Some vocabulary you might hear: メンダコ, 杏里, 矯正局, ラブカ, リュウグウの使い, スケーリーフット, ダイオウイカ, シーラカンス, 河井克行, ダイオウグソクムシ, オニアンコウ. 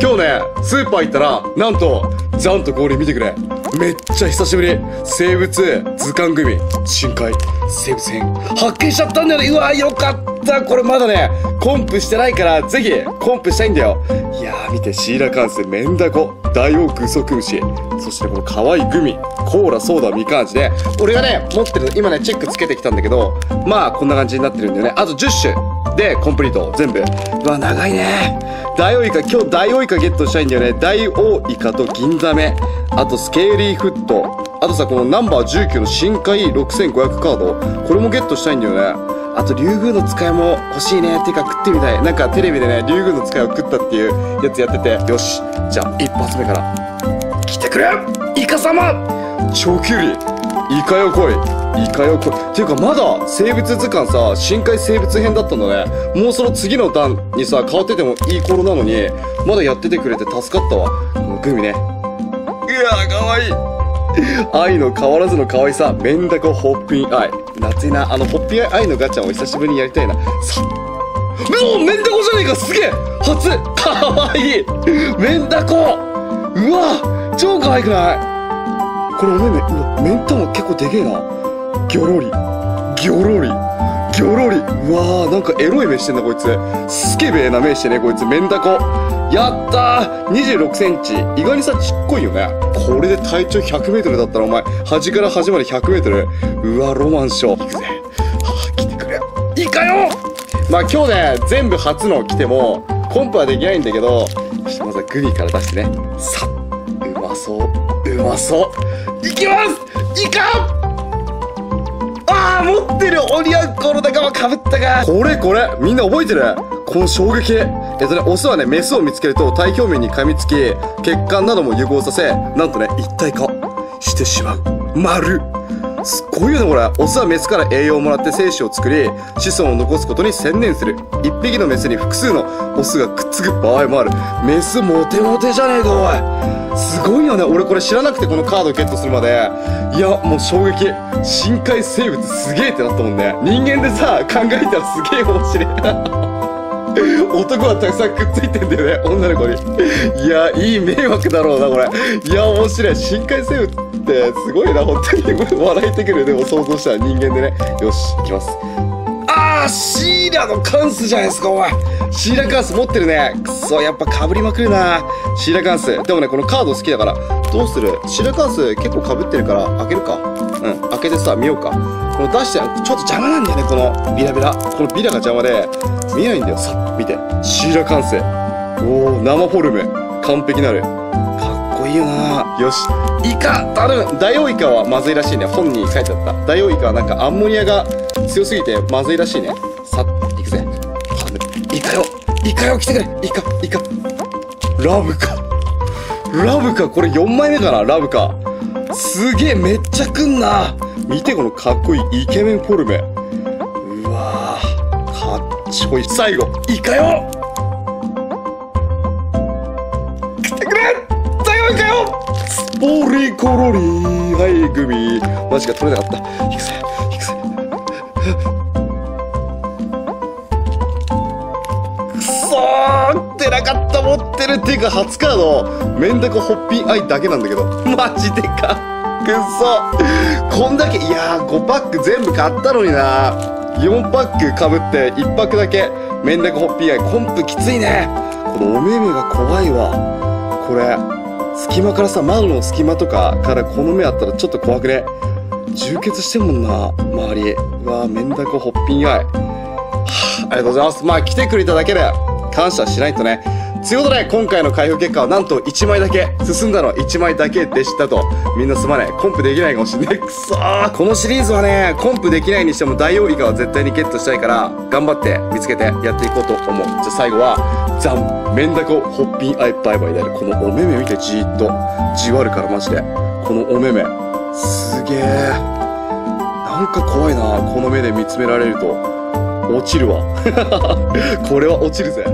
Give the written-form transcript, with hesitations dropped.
今日ね、スーパー行ったら、なんと、ザンと氷見てくれ。めっちゃ久しぶり。生物図鑑組、深海生物編、発見しちゃったんだよね。うわー、よかった。これまだね、コンプしてないから、ぜひ、コンプしたいんだよ。いやー、見て、シーラカンス、メンダコ、ダイオウグソクムシ、そしてこの可愛いグミ、コーラ、ソーダ、みかん味で、俺がね、持ってるの、今ね、チェックつけてきたんだけど、まあ、こんな感じになってるんだよね。あと10種で、コンプリート、全部。うわ、長いね。ダイオウイカ、今日ダイオウイカゲットしたいんだよね。ダイオウイカと銀ザメ、あとスケーリーフット、あとさ、このナンバー19の深海6500カード、これもゲットしたいんだよね。あとリュウグウの使いも欲しいね。てか食ってみたい。なんかテレビでね、リュウグウの使いを食ったっていうやつやってて、よし、じゃあ一発目から来てくれイカ様。超キュウリ、イカよ来い、イカよこれ。ていうかまだ生物図鑑さ、深海生物編だったんだね。もうその次の段にさ変わっててもいい頃なのに、まだやっててくれて助かったわ。このグミね、いやーかわいい。愛の変わらずの可愛さ、メンダコホッピンアイ、夏いな。あのホッピンアイ、愛のガチャンを久しぶりにやりたいな。さもうメンダコじゃねえか、すげえ初、かわいいメンダコ。うわ超かわいくないこれ。おめめメンタも結構でけえな。ギョロリギョロリギョロリ。うわー、なんかエロい目してんだこいつ。スケベーな目してねこいつ。メンダコやったー。26センチ、意外にさちっこいよね。これで体長100メートルだったらお前端から端まで100メートル。うわロマンショー。行くぜ。はあ、来てくれイカよ。まあ今日ね全部初の来てもコンプはできないんだけど、まずはグミから出してね。さっ、うまそう、うまそう。いきますイカ。あー、持ってる。オニアンコの仲間かぶったか。これこれ、みんな覚えてるこの衝撃。オスはね、メスを見つけると体表面に噛みつき、血管なども融合させ、なんとね、一体化してしまう。丸。すごいよね、これ。オスはメスから栄養をもらって精子を作り、子孫を残すことに専念する。一匹のメスに複数のオスがくっつく場合もある。メスモテモテじゃねえか、おい。すごいよね。俺これ知らなくてこのカードゲットするまで。いや、もう衝撃。深海生物すげえってなったもんね。人間でさ、考えたらすげえ面白い。男はたくさんくっついてんだよね、女の子に。いやいい迷惑だろうなこれ。いや面白い。深海生物ってすごいな本当に。笑えてくる。でも想像したら人間でね。よし行きます。あー、シーラのカンスじゃないですかお前。シーラカンス持ってるね。くそ、やっぱかぶりまくるなシーラカンス。でもねこのカード好きだからどうする。シーラカンス結構かぶってるから開けるか。うん、開けてさ見ようか。この出してちょっと邪魔なんだよねこのビラビラ。このビラが邪魔で見えないんだよ。さ見てシーラカンス。おお、生フォルム完璧なる。かっこいいよな。よしイカ頼む。ダイオウイカはまずいらしいね。本に書いてあった。ダイオウイカはなんかアンモニアが強すぎてまずいらしいね。さ行くぜ。イカよイカよ来てくれイカイカ。ラブかラブか。これ4枚目かなラブか。すげえめっちゃくんな。見てこのかっこいいイケメンフォルメ。うわーかっちょいい。最後イカよ来てくれ最後イカよ。ポリコロリー。はいグミマジか取れなかった。いくぜいくぜ。くそーってなかった。持ってる。っていうか初カードメンダコホッピーアイだけなんだけどマジでかくっそ。こんだけ。いやー5パック全部買ったのにな。4パックかぶって1パックだけメンダコホッピーアイ。コンプきついね。このお目目が怖いわこれ。隙間からさ、窓の隙間とかからこの目あったらちょっと怖くね。充血してんもんな周り。うわーメンダコホッピーアイ、はあ、ありがとうございます。まあ来てくれただけで感謝しないとね。ということで、今回の開封結果はなんと1枚だけ、進んだのは1枚だけでしたと。みんなすまない。コンプできないかもしんない。くそー。このシリーズはね、コンプできないにしてもダイオウイカは絶対にゲットしたいから、頑張って見つけてやっていこうと思う。じゃあ最後は、ザン、メンダコ、ホッピンアイバイバイである。このお目目見て、じーっと。じわるからマジで。このお目目。すげえ。なんか怖いな。この目で見つめられると。落ちるわ。これは落ちるぜ。